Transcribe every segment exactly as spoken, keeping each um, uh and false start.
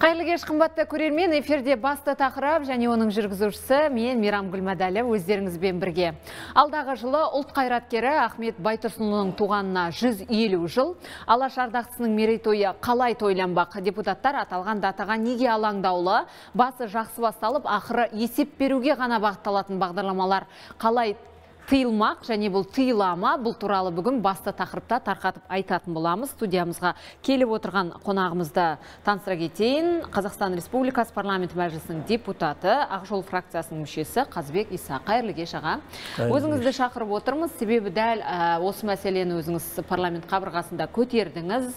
Қайлы кеш, қымбатты көрермен, эфирде басты тақырып және оның жүргізушісі мен Мирам Гүлмәдәлі өздеріңізбен бірге. Алдағы жылы ұлт қайраткері Ахмет Байтұрсыновтың туғанына жүз елу жыл, Алаш ардақтысының мерейтойы қалай тойланбақ? Депутаттар аталған датаға неге алаңдаулы? Басы жақсы басталып, ақыры есеп беруге ғана бағытталатын бағдарламалар қалай тыйылмақ және бұл тыйылама? Бұл туралы бүгін басты тақырыпта тарқатып айтатын боламыз. Студиямызға келіп отырған қонағымызды таныстыра кетейін. Қазақстан Республикасы парламенті мәжілісінің депутаты, Ақжол фракциясының мүшесі Қазбек Иса. Қайырлы кеш, аға. Өзіңізді шақырып отырмыз, себебі дәл осы мәселені өзіңіз парламент қабырғасында көтердіңіз.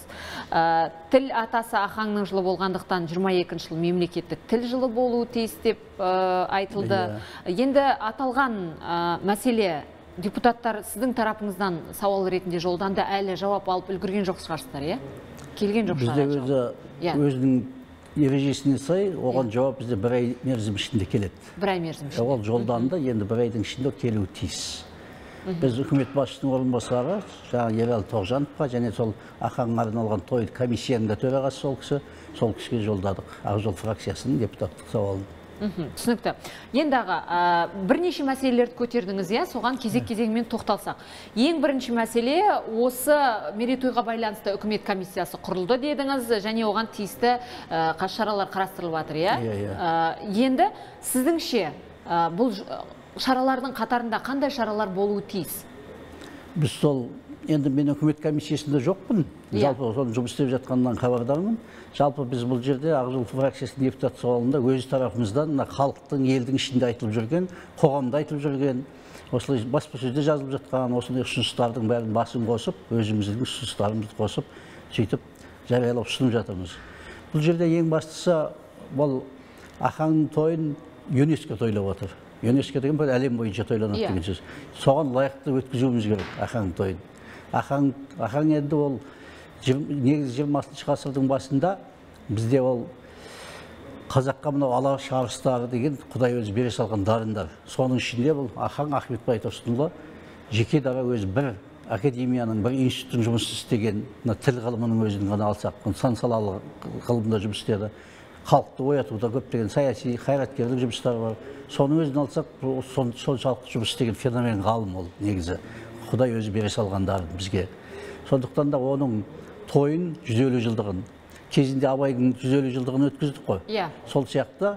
Тіл атасы Ахаңның жылы болғандықтан жиырма екінші жыл мемлекеттік тіл жылы болуы тиіс деп айтылды. Енді аталған мәселе депутаттар сіздің тарапыңыздан сауал ретінде жолданды, әлі жауап алып үлгірген жоқ шығарсыздар, е? Келген жоқ шығарсыздар. Бізде өзінің ережесіне сай, оған жауап бізде бір ай мерзім ішінде келеді. Бір ай мерзім ішінде. Ол жолданды, енді бір айдың ішінде келуі тиіс. Біз үкімет басшысының орынбасары, жаңа Ералы Тоғжановқа және сол Ахаңға арналған той комиссияның да төрағасы сол кісі, сол кісіге жолдадық. Ақжол фракциясының депутаттық сауалын. Түсінікті. Енді аға, бірнеше мәселелерді көтердіңіз, я, соған кезек-кезеңмен тоқталсақ. Ең бірінші мәселе, осы мерейтойға байланысты үкімет комиссиясы құрылды дедіңіз, және оған тиісті шаралар қарастырылып жатыр, я? Енді сіздіңше бұл шаралардың қатарында қандай шаралар болуы тиіс? Біз сол, енді мен үкімет комиссиясында жоқпын, жалпы жұмыс істеп жатқаннан хабардармын. Жалпы біз бұл жерде Ақжол фракциясының депутат сауалында өз тарапымыздан халықтың елдің ішінде айтылып жүрген, қоғамда айтылып жүрген, осылай баспасөзде жазылып жатқан осындай ұсыныстардың бәрін басын қосып, өзіміздің ұсыныстарымызды қосып, сөйтіп жариялап ұсынып жатырмыз. Бұл жерде ең бастысы бұл Ахаңның тойын ЮНЕСКО тойлап отыр. ЮНЕСКО деген бұл әлем бойынша тойланады деген сөз. Соған лайықты өткізуіміз керек Ахаңның тойын. Ахаң енді ол негіз жиырмасыншы ғасырдың басында бізде ол қазаққа мынау Алаш арыстары деген Құдай өзі бере салған дарындар. Соның ішінде бұл Ахаң Ахмет Байтұрсынұлы жеке дара өзі бір академияның, бір институттың жұмыс істеген, тіл ғылымының өзін ғана алсақ, сан салалы ғылымда жұмыс істеді. Халықты оятуда көптеген саяси қайраткерлік жұмыстары бар. Соның өзін алсақ, соншалық жұмыс істеген феномен ғалым ол негізі. Құдай өзі бере салған дарын бізге. Сондықтан да оның тойын жүз елу жылдығын, кезінде Абайдың жүз елу жылдығын өткіздік қой. Сол сияқты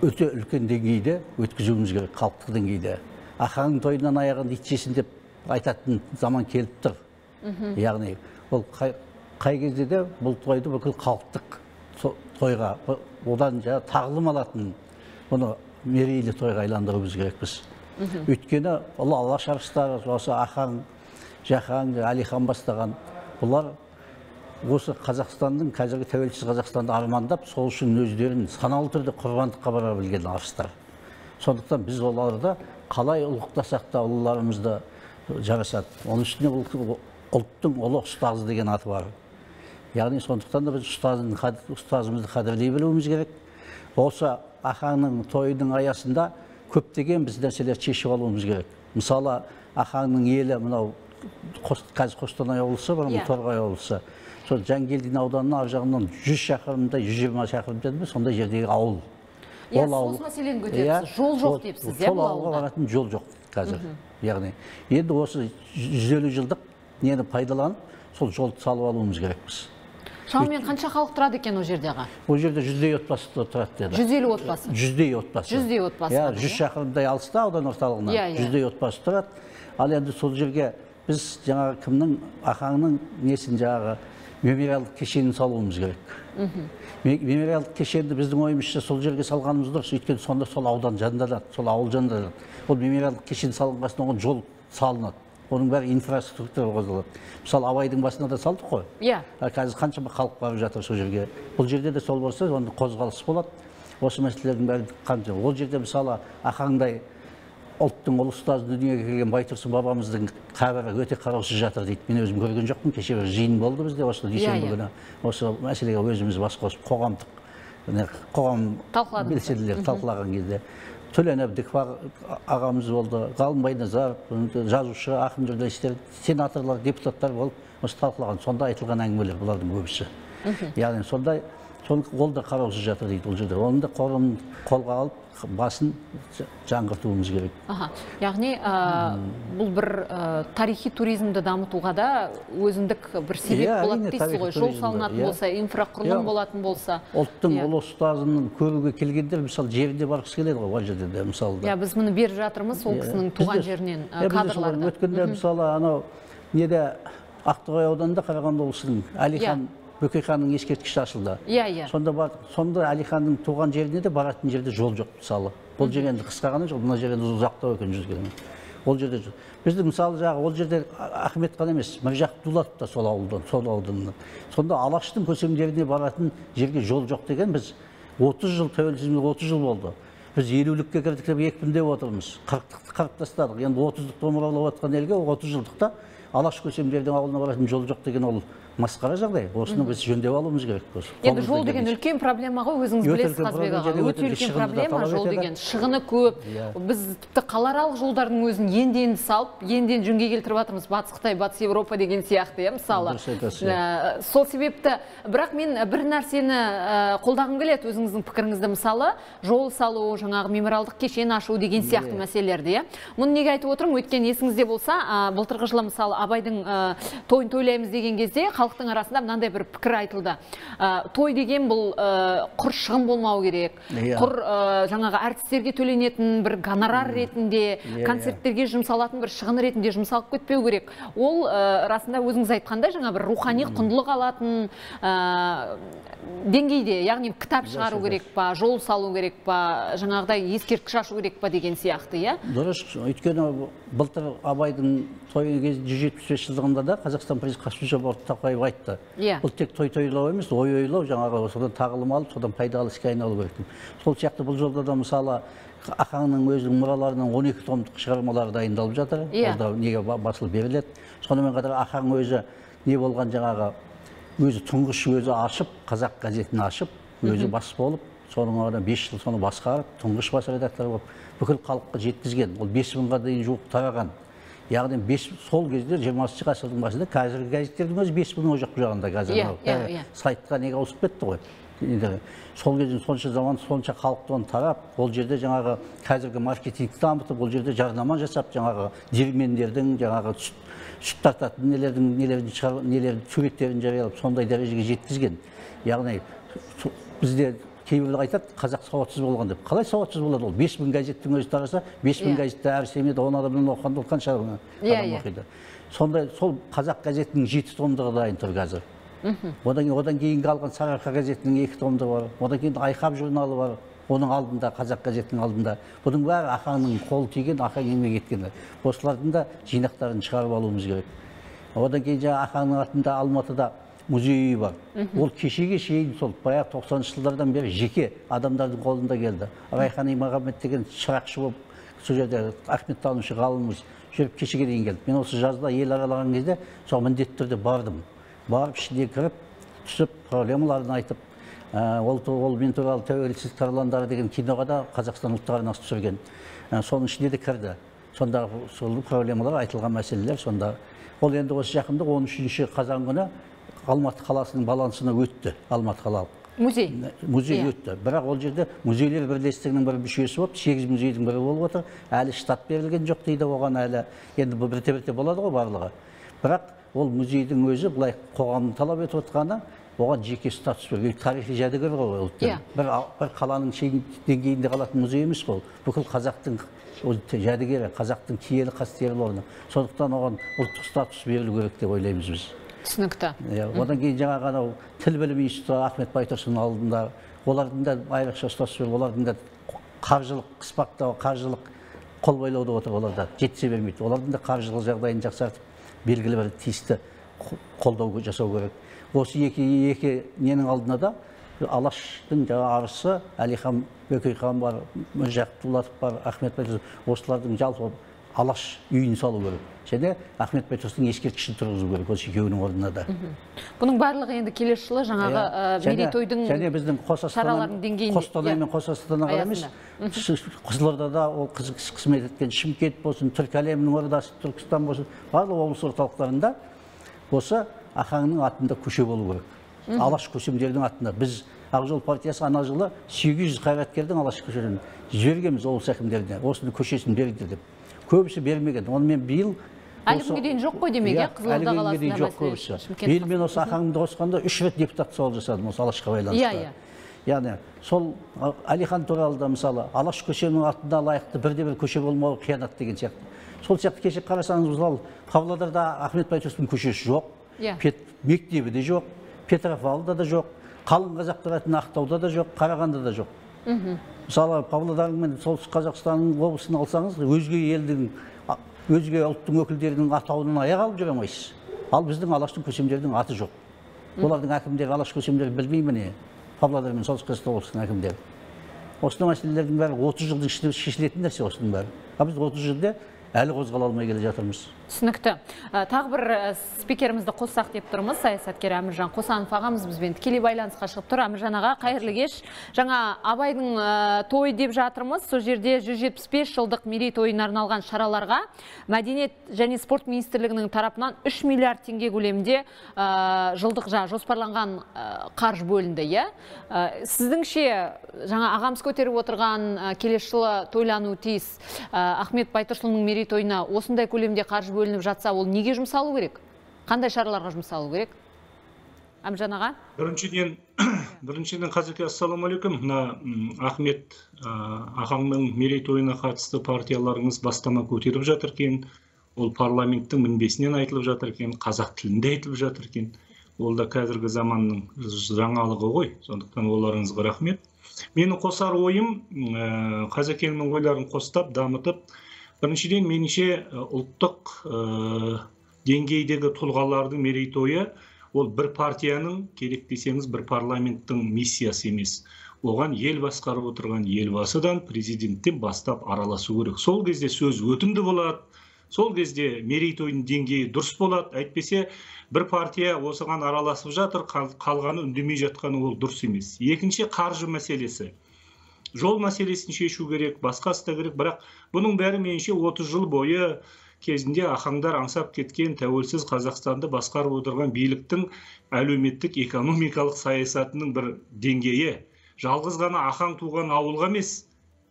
өте үлкен деңгейде өткізуіміз керек, халықтық деңгейде. Ахаңның тойынан аяғын итшесін деп айтатын заман келіп тұр. Яғни, ол қай кезде де бұл тойды бүкіл халықтық тойға, одан жаңа тағылым алатын, оны мерейлі тойға айландыруымыз керекпіз. Өйткені ұлы Алаш арыстары, осы Ахаң, Жаһаң, Әлихан бастаған, бұлар осы Қазақстанның, қазіргі тәуелсіз Қазақстанды армандап, сол үшін өздерін саналы түрде құрбандыққа бара білген арыстар. Сондықтан біз оларды қалай ұлықтасақ та ұлыларымызды жарасады. Оның үстіне ұлттың ұлы ұстазы деген аты бар. Яғни сондықтан да біз ұстазымызды қадірлей білуіміз керек. Осы Ахаңның тойының аясында көптеген біз нәрселер шешіп алуымыз керек. Мысалы, Ахаңның елі, мынау, қазір Қостанай облысы бар, Торғай облысы. Сол Жангелдин ауданының ар жағынан жүз шақырымда, жүз жиырма шақырым дедім, сонда жердегі ауыл. Ол ауыл. Жол жоқ депсіз, сол ауылға баратын жол жоқ қазір. Яғни, енді осы жүз елу жылдық нені пайдаланып, сол жолды салып алуымыз керекпіз. Шамамен қанша халық тұрады екен ол жердегі? Ол жерде жүздей отбасы тұрады деді. жүз елу отбасы? Жүздей отбасы. жүздей отбасы. жүз шақырымдай алыста аудан орталығынан. жүздей отбасы тұрады. Ал енді сол жерге біз жаңағы кімнің, Ахаңның несін жаңағы мемориалдық кешенін салуымыз керек. Мемориалдық кешенді біздің ойымызша сол жерге салғанымыз дұрыс, өйткені сонда сол аудан жанданады, сол ауыл жанданады. Ол мемориалдық кешен салынғасын оған жол салынады. Оның бәрі инфраструктура қозылады. Мысалы, Абайдың басына да салдық қой. Қазір қаншама халық барып жатыр сол жерге. Бұл жерде де сол болса, оның қозғалысы болады. Осы мәселелердің бәрі қанша. Ол жерде мысалы, Ахаңдай ұлттың ұлы ұстазы дүниеге келген Байтұрсын бабамыздың қабірі өте қараусыз жатыр дейді. Мен өзім көрген жоқпын, кеше бір жиын болды бізде осы дүйсенбі күні. Осы мәселеге өзіміз бас қосып қоғамдық қоғам белсенділер талқылаған кезде Төлен Әбдікбар ағамыз болды, Ғалым Байназар, жазушы, ақын журналистер, сенаторлар, депутаттар болып, осы талқылаған, сонда айтылған әңгімелер бұлардың көбісі. Яғни сонда Сон ол да қараусыз жатыр дейді ол жерде. Оны да қолын қолға алып, басын жаңғыртуымыз керек. Аха. Яғни, бұл бір тарихи туризмді дамытуға да өзіндік бір себеп болады дейсіз ғой. Жол салынатын болса, инфрақұрылым болатын болса. Ұлттың ұлы ұстазының көруге келгендер, мысалы, жерде барғысы келеді ғой, ол жерде де, мысалы. Иә, біз мұны беріп жатырмыз, ол кісінің туған жерінен кадрларды. Өткенде, мысалы, анау неде Ақтоғай ауданында Қарағанды облысының Әлихан Бөкейханның ескерткіші ашылды. Иә, иә. Сонда бар, сонда Әлиханның туған жеріне де баратын жерде жол жоқ мысалы. Бұл жер енді қысқа ғана жол, мына жер енді ұзақтау екен жүз километр. Ол жерде жоқ. Біздің мысалы жағы, ол жерде Ахмет қан емес, Міржақып Дулатов та сол ауылдан, сол ауылдан. Сонда Алаштың көсемдеріне баратын жерге жол жоқ деген біз отыз жыл тәуелсіздігіміз отыз жыл болды. Біз елулікке кірдік деп екпіндеп отырмыз. қырықтықты қырып тастадық. Енді отыздықты омыраулап жатқан елге отыз жылдықта Алаш көсемдердің ауылына баратын жол жоқ деген ол масқара жағдай. Осыны біз жөндеп алуымыз керек. Енді жол деген үлкен проблема ғой, өзіңіз білесіз Қазбек аға. Өте үлкен проблема жол деген. Шығыны көп. Біз тіпті қалааралық жолдардың өзін енді-енді салып, енді-енді жөнге келтіріп жатырмыз. Батыс Қытай, Батыс Европа деген сияқты, мысалы. Сол себепті, бірақ мен бір нәрсені қолдағым келеді, өзіңіздің пікіріңізді, мысалы, жол салу, жаңағы мемориалдық кешен ашу деген сияқты мәселелерде. Мұны неге айтып отырмын? Өткен есіңізде болса, былтырғы жылы мысалы Абайдың тойын тойлаймыз деген кезде халықтың арасында мынандай бір пікір айтылды. Той деген бұл құр шығын болмау керек. Құр жаңағы әртістерге төленетін бір гонорар ретінде, концерттерге жұмсалатын бір шығын ретінде жұмсалып кетпеу керек. Ол расында өзіңіз айтқандай жаңа бір рухани құндылық алатын деңгейде, яғни кітап шығару керек па, жол салу керек па, жаңағыдай ескерткіш ашу керек па деген сияқты, иә? Дұрыс, өйткені былтыр Абайдың той жүз жетпіс бес жылдығында да Қазақстан Республикасы Қасым Жомарт айтты. Бұл тек той тойлау емес, ой ойлау, жаңағы содан тағылым алып, содан пайдалы іске айналу керек. Сол сияқты бұл жолда да мысалы Ахаңның өзінің мұраларынан он екі томдық шығармалары дайындалып жатыр. Олда неге басылып беріледі. Сонымен қатар Ахаң өзі не болған жаңағы өзі тұңғыш өзі ашып, Қазақ газетін ашып, өзі басып болып, соның бес жыл соны басқарып, тұңғыш бас редактор болып, бүкіл халыққа жеткізген. Ол бес мыңға дейін жуық тараған. Яғни сол кезде жиырмасыншы ғасырдың басында қазіргі газеттердің өзі бес мыңға жуық жағында газет. Сайтқа неге ауысып кетті ғой. Сол кезде сонша заман, сонша халықты оны тарап, ол жерде жаңағы қазіргі маркетингті дамытып, ол жерде жарнама жасап, жаңағы диірмендердің, жаңағы сүт тартатын нелердің суреттерін жариялап, сондай дәрежеге жеткізген. Яғни бізде кейбіреулер айтады, қазақ сауатсыз болған деп. Қалай сауатсыз болады ол? бес мың газеттің өзі тараса, бес мың газетті әр семейде он адамнан оқығанда ол қанша адам оқиды. Сондай сол қазақ газетінің жеті томдығы дайын тұр қазір. Одан кейін қалған Сарыарқа газетінің екі томдығы бар. Одан кейін Айқап журналы бар. Оның алдында, Қазақ газетінің алдында. Бұның бәрі Ахаңның қол тиген, Ахаң еңбек еткені. Осылардың да жинақтарын шығарып алуымыз керек. Одан кейін Ахаңның атында Алматыда музейі бар. Ол кешеге шейін сол баяғы тоқсаныншы жылдардан бері жеке адамдардың қолында келді. Райхан Имағамбет деген шырақшы болып, сол жерде Ахмет танушы ғалымыз жүріп кешеге дейін келді. Мен осы жазда ел аралаған кезде сол міндетті түрде бардым. Барып ішіне кіріп, түсіп, проблемаларын айтып, ол мен туралы тәуелсіздік тарландары деген киноға да Қазақстан ұлттық арнасы түсірген. Соның ішіне де кірді. Сонда сол проблемалар, айтылған мәселелер сонда. Ол енді осы жақында он үшінші қазан күні Алматы қаласының балансына өтті. Алматы қалалық музей. Музей өтті. Бірақ ол жерде музейлер бірлестігінің бір мүшесі болып, сегіз музейдің бірі болып отыр. Әлі штат берілген жоқ дейді оған әлі. Енді бірте-бірте болады ғой барлығы. Бірақ ол музейдің өзі бұлай қоғамның талап етіп отқаны, оған жеке статус берген, тарихи жәдігер ғой ол. Бір қаланың деңгейінде қалатын музей емес ол. Бүкіл қазақтың жәдігері, қазақтың киелі қастерлі орны. Сондықтан оған ұлттық статус берілу керек деп ойлаймыз біз. Түсінікті. Одан кейін жаңағы анау тіл білімі институты Ахмет Байтұрсынов алдында, олардың да айрықша статус беріліп, олардың да қаржылық қыспақта, қаржылық қолбайлауда отыр оларда, жетсе бермейді. Олардың да қаржылық жағдайын жақсартып белгілі бір тиісті қолдау жасау керек. Осы екі ненің алдына да Алаштың арысы Әлихан Бөкейхан бар, Міржақып Дулатов бар, Ахмет Байтұрсынов, осылардың жалпы Алаш үйін салу керек. Және Ахмет Байтұрсыновтың ескерткішін тұрғызу керек осы екеуінің орнына да. Бұның барлығы енді келесі жылы жаңағы мерейтойдың шараларының деңгейінде. Қостанай мен Қостанайға емес, Қызылордада ол қызмет еткен Шымкент болсын, Түркі әлемінің ордасы Түркістан болсын, барлық облыс орталықтарында осы Ахаңның атында көше болу керек. Алаш көсемдердің атында. Біз Ақжол партиясы ана жылы сегіз жүз қайраткердің Алаш көшелерін жібергенбіз облыс әкімдеріне, осыны көшесін беріңдер деп. Көбісі бермеген. Онымен биыл әлі күнге дейін жоқ қой демеге, Қызылорда қаласында. Биыл мен осы ақаңымды қосқанда үш рет депутат сауал жасадым осы Алашқа байланысты. Яғни сол Әлихан туралы да мысалы Алаш көшенің артында лайықты бірде-бір көше болмауы қиянат деген сияқты. Сол сияқты кешіп қарасаңыз, мысалы Павлодарда Ахмет Байтұрсыновтың көшесі жоқ, мектебі де жоқ, Петропавлда да жоқ, қалың қазақ тұратын Ақтауда да жоқ, Қарағанда да жоқ. Мысалы Павлодардың мен солтүстік Қазақстанның облысын алсаңыз, өзге елдің, өзге ұлттың өкілдерінің атауынан аяқ алып жүре алмайсыз. Ал біздің Алаштың көсемдердің аты жоқ. Олардың әкімдері Алаш көсемдері білмеймін не? Павлодар мен солтүстік Қазақстан облысының әкімдері. Осының мәселелердің бәрі отыз жылдың ішінде шешілетін нәрсе осының бәрі. А біз отыз жылда әлі қозғала алмай келе жатырмыз. Түсінікті. Тағы бір спикерімізді қоссақ деп тұрмыз. Саясаткер Амиржан Қосанов ағамыз бізбен тікелей байланысқа шығып тұр. Амиржан аға, қайырлы кеш. Жаңа Абайдың той деп жатырмыз. Сол жерде жүз жетпіс бес жылдық мерейтойына арналған шараларға Мәдениет және спорт министрлігінің тарапынан үш миллиард теңге көлемінде жылдық жоспарланған қаржы бөлінді. Сіздіңше жаңа ағамыз көтеріп отырған келесі жылы тойлану тиіс Ахмет Байтұрсыновтың тойына осындай көлемде қаржы бөлініп жатса, ол неге жұмсалу керек? Қандай шараларға жұмсалу керек? Амиржан аға? Біріншіден, біріншіден қазіргі ассалам алейкум. Ахмет ағамның мерейтойына қатысты партияларыңыз бастама көтеріп жатыр екен. Ол парламенттің мінбесінен айтылып жатыр екен, қазақ тілінде айтылып жатыр екен. Ол да қазіргі заманның жаңалығы ғой. Сондықтан оларыңызға рахмет. Менің қосар ойым, қазақелінің ойларын қостап, дамытып, біріншіден меніңше ұлттық деңгейдегі тұлғалардың мерейтойы ол бір партияның, керек десеңіз, бір парламенттің миссиясы емес. Оған ел басқарып отырған елбасыдан, президенттен бастап араласу керек. Сол кезде сөз өтімді болады, сол кезде мерейтойдың деңгейі дұрыс болады. Әйтпесе бір партия осыған араласып жатыр, қалғаны үндемей жатқаны ол дұрыс емес. Екінші, қаржы мәселесі. Жол мәселесін шешу керек, басқасы да керек, бірақ бұның бәрі меніңше отыз жыл бойы кезінде ахаңдар аңсап кеткен тәуелсіз Қазақстанды басқарып отырған биліктің әлеуметтік экономикалық саясатының бір деңгейі. Жалғыз ғана ахаң туған ауылға емес,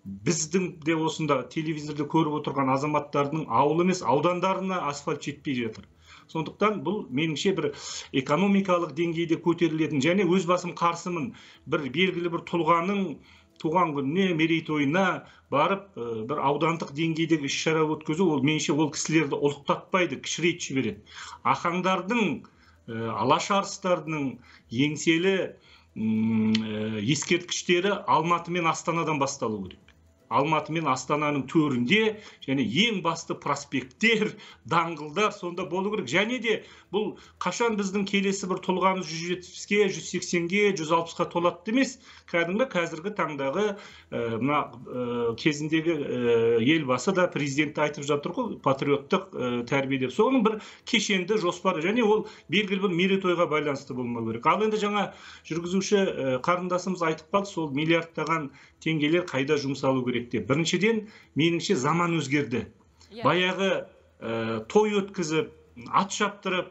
біздің де осында телевизорды көріп отырған азаматтардың ауылы емес, аудандарына асфальт жетпей жатыр. Сондықтан бұл меніңше бір экономикалық деңгейде көтерілетін, және өз басым қарсымын, бір белгілі бір тұлғаның туған күніне, мерейтойына барып бір аудандық деңгейдегі іс-шара өткізу, ол меніңше ол кісілерді ұлықтатпайды, кішірейтіп жібереді. Ахаңдардың, алаш арыстарының еңселі ескерткіштері Алматы мен Астанадан басталу керек. Алматы мен Астананың төрінде, және ең басты проспекттер, даңғылдар сонда болу керек. Және де бұл қашан біздің келесі бір тұлғамыз жүз жетпіске, жүз сексенге, жүз алпысқа толатты емес, кәдімгі қазіргі таңдағы кезіндегі елбасы да президентті айтып жатыр ғой, патриоттық тәрбие деп. Соның бір кешенді жоспары, және ол белгілі бір мерейтойға байланысты болмау керек. Ал енді жаңа жүргізуші қарындасымыз айтып қалды, сол миллиардтаған теңгелер қайда жұмсалу керек. Біріншіден, меніңше заман өзгерді. Баяғы той өткізіп, ат шаптырып,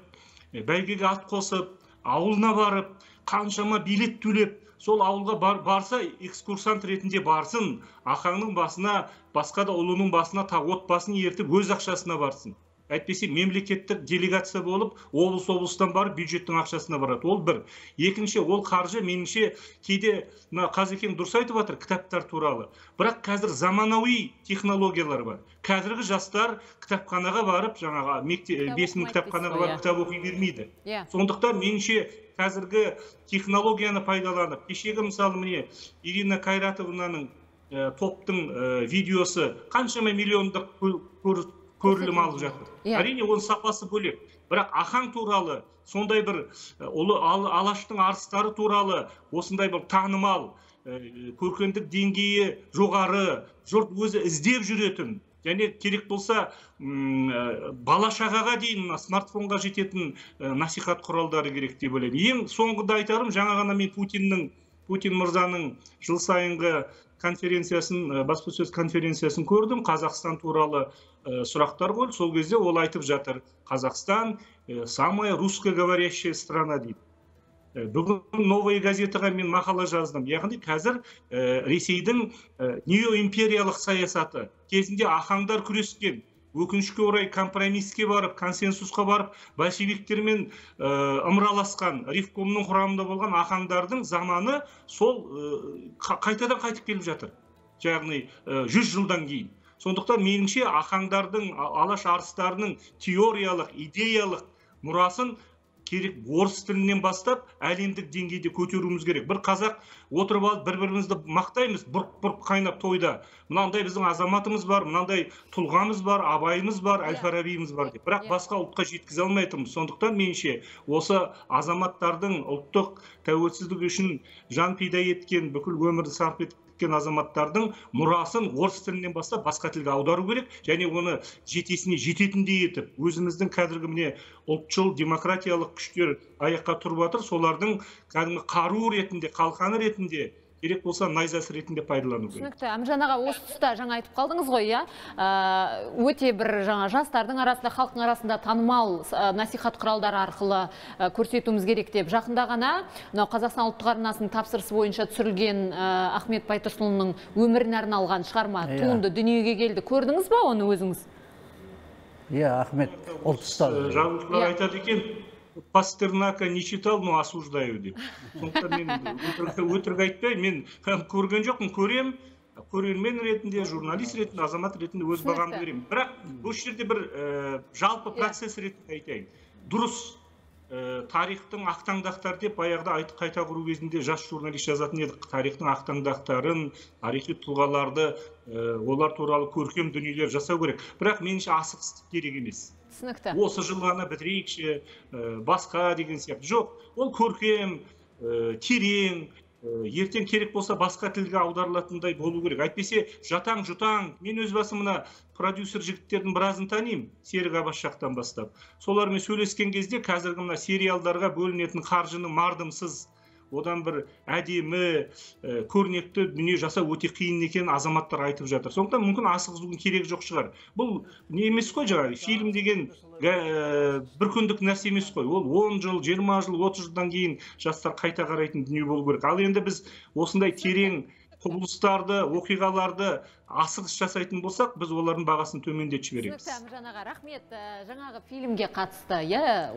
бәйгеге ат қосып, ауылына барып, қаншама билет төлеп, сол ауылға барса, экскурсант ретінде барсын, ахаңның басына, басқа да ұлының басына, отбасын ертіп, өз ақшасына барсын. Әйтпесе мемлекеттік делегация болып, облыс-облыстан барып, бюджеттің ақшасына барады. Ол бір. Екінші, ол қаржы, меніңше, кейде Қазекең дұрыс айтып жатыр кітаптар туралы. Бірақ қазір заманауи технологиялар бар. Қазіргі жастар кітапханаға барып, жаңағы бесінің кітапханаға барып кітап оқи бермейді. Сондықтан меніңше қазіргі технологияны пайдаланып, кешегі мысалы міне Ирина Кайратованың топтың видеосы қаншама миллиондық көріп көрілім алып жатыр. Әрине, оның сапасы бөлек. Бірақ ахаң туралы, сондай бір Алаштың арыстары туралы, осындай бір танымал, көркемдік деңгейі жоғары, жұрт өзі іздеп жүретін, және керек болса, бала шағаға дейін смартфонға жететін насихат құралдары керек деп ойлаймын. Ең соңғыда айтарым, жаңа ғана мен Путиннің, Путин мырзаның жыл сайынғы конференциясын, баспасөз конференциясын көрдім, Қазақстан туралы сұрақтар қойды. Сол кезде ол айтып жатыр, Қазақстан самая русскоговорящая страна дейді. бүгін новая газетаға мен мақала жаздым. Яғни қазір Ресейдің неоимпериялық саясаты кезінде ахаңдар күрескен, өкінішке орай компромиске барып, консенсусқа барып, большевиктермен ымыраласқан, ревкомның құрамында болған ахаңдардың заманы сол қайтадан қайтып келіп жатыр. Яғни жүз жылдан кейін. Сондықтан меніңше ахаңдардың, алаш арыстарының теориялық, идеялық мұрасын керек орыс тілінен бастап әлемдік деңгейде көтеруіміз керек. Бір қазақ отырып алып бір-бірімізді мақтаймыз, бұрқ-бұрқ қайнап тойда. Мынандай біздің азаматымыз бар, мынандай тұлғамыз бар, Абайымыз бар, Әлфарабиіміз бар деп. Бірақ басқа ұлтқа жеткізе алмайтынбыз. Сондықтан меніңше осы азаматтардың ұлттық тәуелсіздік үшін жан пида еткен, бүкіл өмірді сарп еткен азаматтардың мұрасын орыс тілінен бастап басқа тілге аудару керек, және оны жетесіне жететіндей етіп, өзіміздің қазіргі міне ұлтшыл демократиялық күштер аяққа тұрып жатыр, солардың кәдімгі қару ретінде, қалқаны ретінде, керек болса найзасы ретінде пайдалану керек. Түсінікті. Амиржан аға, осы тұста жаңа айтып қалдыңыз ғой, иә? Өте бір жаңа жастардың арасында, халқың арасында танымал насихат құралдары арқылы көрсетуіміз керек деп. Жақында ғана Қазақстан ұлттық арнасының тапсырысы бойынша түсірілген Ахмет Байтұрсыновның өміріне арналған шығарма туынды дүниеге келді. Көрдіңіз ба оны өзіңіз? Иә, Ахмет ұлт ұстазы. Жазушылар айтады екен, Пастернака не читал, но осуждаю деп. Сондықтан мен өтірік айтпай, мен көрген жоқпын, көрем, көрермен ретінде, журналист ретінде, азамат ретінде өз бағамды беремін. Бірақ бұл жерде бір жалпы процесс ретінде айтайын. Дұрыс тарихтың ақтаңдақтары деп баяғыда айтып қайта құру кезінде жас журналист жазатын едік. Тарихтың ақтаңдақтарын, тарихи тұлғаларды, олар туралы көркем дүниелер жасау керек. Бірақ меніңше асығыстық керек емес. Осы жылғаны бітірейікші, басқа деген сияқты. Жоқ, ол көркем, терең, ертең керек болса басқа тілге аударылатындай болу керек. Әйтпесе, жатаң-жұтаң, мен өз басымына продюсер жігіттердің біразын танимын, Серік Абаш жақтан бастап. Солармен сөйлескен кезде қазіргі мына сериалдарға бөлінетін қаржыны мардымсыз, одан бір әдемі, көрнекті дүние жасау өте қиын екен азаматтар айтып жатыр. Сондықтан мүмкін асығыстығын керек жоқ шығар. Бұл не емес қой жаңағы, фильм деген бір күндік нәрсе емес қой. Ол он жыл, жиырма жыл, отыз жылдан кейін жастар қайта қарайтын дүние болу керек. Ал енді біз осындай терең құбылыстарды, оқиғаларды асығыс жасайтын болсақ, біз олардың бағасын төмендетіп жібереміз. Амиржан аға, рахмет. Жаңағы фильмге қатысты,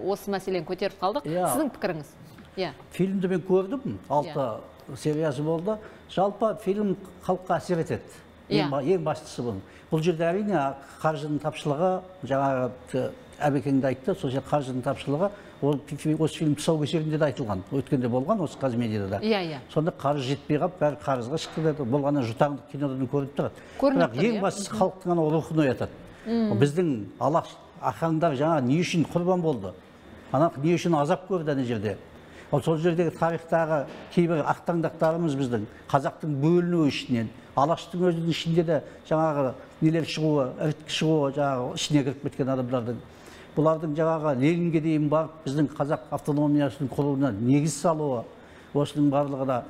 осы мәселені көтеріп қалдық. Сіздің пікіріңіз? Фильмді мен көрдім, алты сериясы болды. Жалпы фильм халыққа әсер етеді. Ең бастысы бұл. Бұл жерде әрине қаржының тапшылығы, жаңағы әбекеңді айтты, сол жерде қаржының тапшылығы, осы фильм тұсаукесерінде де айтылған, өткенде болған, осы қазмедиада да. Сонда қаржы жетпей қалып, бәрі қарызға шықты деді, болғаны жұтаңдық кинодан көрініп тұрады. Бірақ ең бастысы халықтың ана рухын оятады. Біздің алаш ахаңдар жаңа не үшін құрбан болды? Ана не үшін азап көрді ана жерде? Ол сол жердегі тарихтағы кейбір ақтаңдақтарымыз біздің қазақтың бөлінуі ішінен, алаштың өзінің ішінде де жаңағы нелер шығуы, іріткі шығуы, жаңағы ішіне кіріп кеткен адамдардың. Бұлардың жаңағы Ленинге дейін барып, біздің қазақ автономиясының құруына негіз салуы, осының барлығына.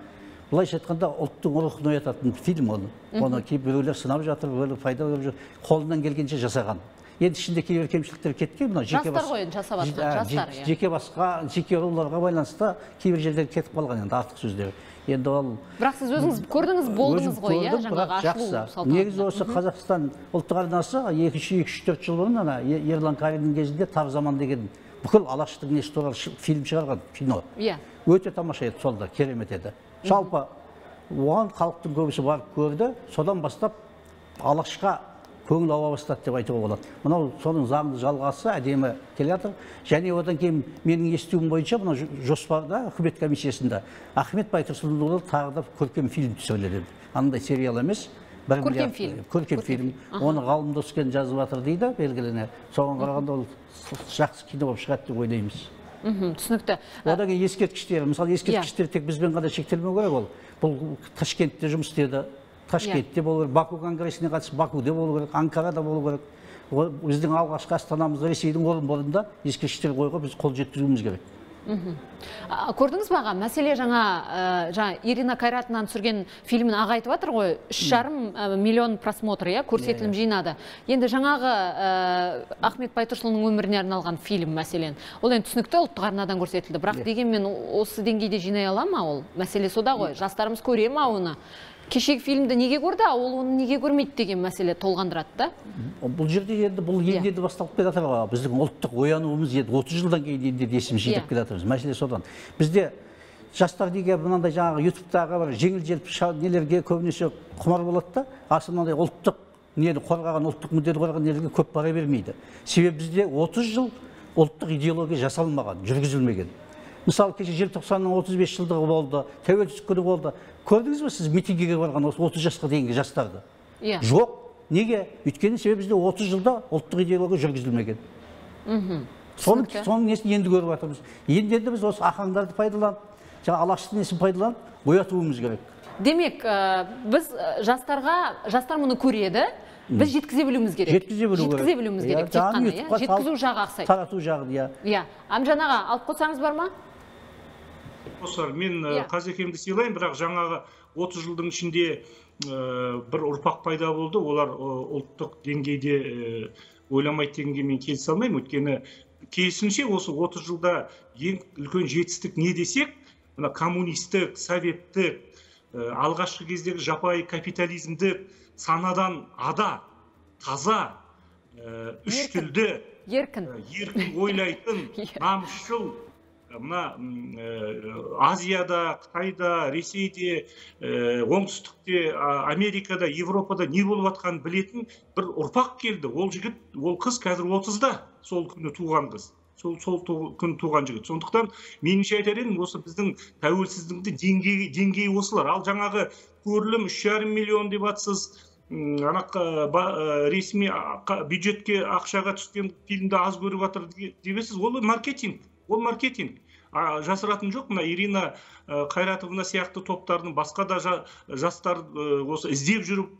Былайша айтқанда ұлттың рухын оятатын фильм оны. Оны кейбіреулер сынап жатыр, біреулер пайда көріп жатыр, қолынан келгенше жасаған. Енді ішінде кейбір кемшіліктер кеткен, мына жеке басқа, жеке руларға байланысты кейбір жерден кетіп қалған, енді артық сөздер. Енді ол бірақ сіз өзіңіз көрдіңіз, болдыңыз ғой, иә, жаңағы ашылу. Негізі осы Қазақстан ұлттық арнасы екі үш төрт жыл бұрын ана Ерлан Кариннің кезінде тар заман деген бүкіл алаштың несі туралы фильм шығарған, кино. Иә. Өте тамаша еді, сол да керемет еді. Жалпы оған халықтың көбісі барып көрді, содан бастап алашқа көңіл ауа бастады деп айтуға болады. Мынау соның заңды жалғасы, әдемі келеатыр. Және одан кейін менің естуім бойынша мына жоспарда, үкімет комиссиясында Ахмет Байтұрсыновтың тағы да көркем фильм түсіріледі. Андай сериал емес, көркем фильм. Көркем фильм. Оны ғалым доскен жазып жатыр дейді белгіліне. Соған қарағанда ол жақсы кино болып шығады деп ойлаймыз. Түсінікті. Одан кейін ескерткіштер, мысалы ескерткіштер тек бізбен ғана шектелмеу керек ол. Бұл Ташкентте жұмыс істеді. Ташкентте болу керек, Баку конгресіне қатысып, Бакуде болу керек, Анкарада болу керек. Біздің алғашқы астанамыз Ресейдің орынборында ескерткіштер қойып, біз қол жеткізуіміз керек. Көрдіңіз баға, мәселе жаңа Ирина Кайратынан түсірген фильмін ағайтып атыр ғой, үш жарым миллион просмотр көрсетілім жинады. Енді жаңағы Ахмет Байтұрсынның өміріне арналған фильм мәселен. Ол енді түсінікті, ұлттық арнадан көрсетілді. Бірақ дегенмен осы деңгейде жинай ала ма ол? Мәселе сода ғой, жастарымыз көре ма оны? Кешегі фильмді неге көрді, ол оны неге көрмейді деген мәселе толғандырады да? Бұл жерде енді бұл елдерді басталып келе жатыр. Біздің ұлттық оянуымыз енді отыз жылдан кейін енді десім жетіп келе жатырмыз. Мәселе содан. Бізде жастар деген мынандай жаңағы ютубтағы бар жеңіл-желпі нелерге көбінесе құмар болады да, асыл мынандай ұлттық нені қорғаған, ұлттық мүддені қорғаған нелерге көп бара бермейді. Себебі бізде отыз жыл ұлттық идеология жасалмаған, жүргізілмеген. Мысалы, кеше желтоқсанның отыз бес жылдығы болды, тәуелсіздік күні болды. Көрдіңіз бе сіз митингіге барған осы отыз жасқа дейінгі жастарды? Жоқ. Неге? Өйткені себебі бізде отыз жылда ұлттық идеология жүргізілмеген. Соның несін енді көріп жатырмыз. Енді енді біз осы ахаңдарды пайдаланып, жаңа алаштың несін пайдаланып, оятуымыз керек. Демек, біз жастарға, жастар мұны көреді, біз жеткізе білуіміз керек. Жеткізе білуіміз керек. Жеткізу жағы ақсайды. Тарату жағы. Амиржан аға, алып қосаңыз бар ма? Мен қазекемді сыйлайын, бірақ жаңағы отыз жылдың ішінде бір ұрпақ пайда болды. Олар ұлттық деңгейде ойламайды дегенге мен келісе алмаймын. Өйткені керісінше осы отыз жылда ең үлкен жетістік не десек, коммунистік, советтік, алғашқы кездегі жапайы капитализмдік, санадан ада, таза, үш тілді, еркін ойлайтын, намысшыл, Азияда, Қытайда, Ресейде, оңтүстікте, Америкада, Европада не болып атқанын білетін бір ұрпақ келді. Ол жігіт, ол қыз қазір отызда, сол күні туған қыз, сол күні туған жігіт. Сондықтан меніңше айтар едім, осы біздің тәуелсіздікті деңгейі осылар. Ал жаңағы көрілім үш жарым миллион деп атсыз, ресми бюджетке ақшаға түскен фильмді аз көріп атыр дебесіз, ол маркетинг. Ол маркетинг. Жасыратын жоқ, мына Ирина Қайратовна сияқты топтардың басқа да жастар осы іздеп жүріп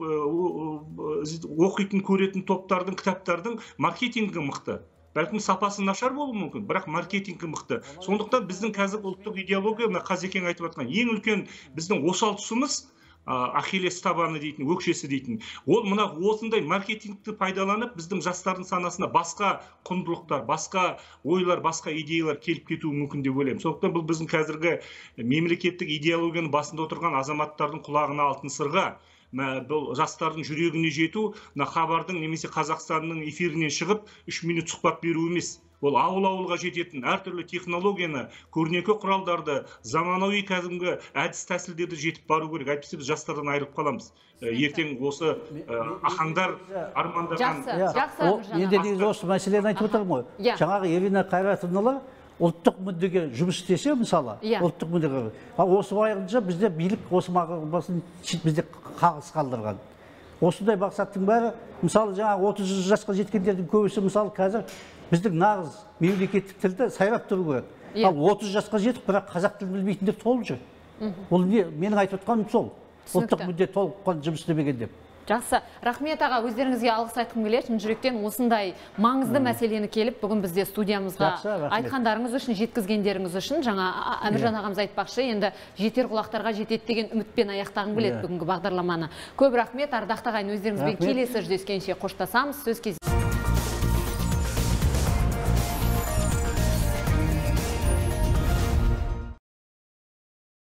оқитын, көретін топтардың, кітаптардың маркетингі мықты. Бәлкім сапасы нашар болуы мүмкін, бірақ маркетингі мықты. Сондықтан біздің қазір ұлттық идеология, мына Қазекең айтып атқан, ең үлкен біздің осал тұсымыз ахиллес табаны дейтін, өкшесі дейтін. Ол мына осындай маркетингті пайдаланып, біздің жастардың санасына басқа құндылықтар, басқа ойлар, басқа идеялар келіп кетуі мүмкін деп ойлаймын. Сондықтан бұл біздің қазіргі мемлекеттік идеологияның басында отырған азаматтардың құлағына алтын сырға, жастардың жүрегіне жету, хабардың немесе Қазақстанның эфирінен шығып үш минут сұхбат беру емес. Ол ауыл-ауылға жететін әртүрлі технологияны, көрнекі құралдарды, заманауи кәдімгі әдіс-тәсілдерді жетіп бару керек. Әйтпесе біз жастардан айырып қаламыз. Ертең осы ахаңдар армандаған... Енді негізі осы мәселені айтып отырмын ғой. Жаңағы Ирина Қайратовналар ұлттық мүддеге жұмыс істесе, мысалы, ұлттық мүддеге. Осы уақытта бізде билік осы мағынасының бізде қағыс қалдырған. Осындай мақсаттың бәрі, мысалы, жаңағы отыз жасқа жеткендердің көбісі, мысалы, қазір біздің нағыз мемлекеттік тілді сайрап тұру көреді. Ал отыз жасқа жетіп, бірақ қазақ тілін білмейтіндер толып жүр. Ол не? Менің айтып отқаным сол. Ұлттық мүдде толыққан жұмыс істемеген деп. Жақсы. Рахмет аға, өздеріңізге алғыс айтқым келеді. Шын жүректен осындай маңызды мәселені келіп, бүгін бізде студиямызға айтқандарыңыз үшін, жеткізгендеріңіз үшін, жаңа Амиржан ағамыз айтпақшы, енді жетер құлақтарға жетеді деген үмітпен аяқтағым келеді бүгінгі бағдарламаны. Көп рахмет, ардақтағайын, өздеріңізбен келесі жүздескенше қоштасамыз, сөз кездесеміз.